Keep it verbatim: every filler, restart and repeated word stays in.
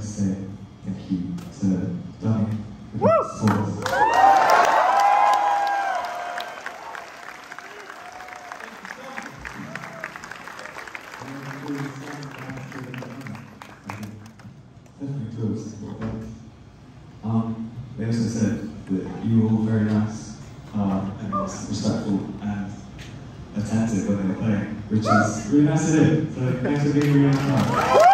to say thank you to Dominic for the applause. Um, they also said that you were all very nice uh, and respectful and attentive when they were playing, which is really nice to do. So thanks for being really nice.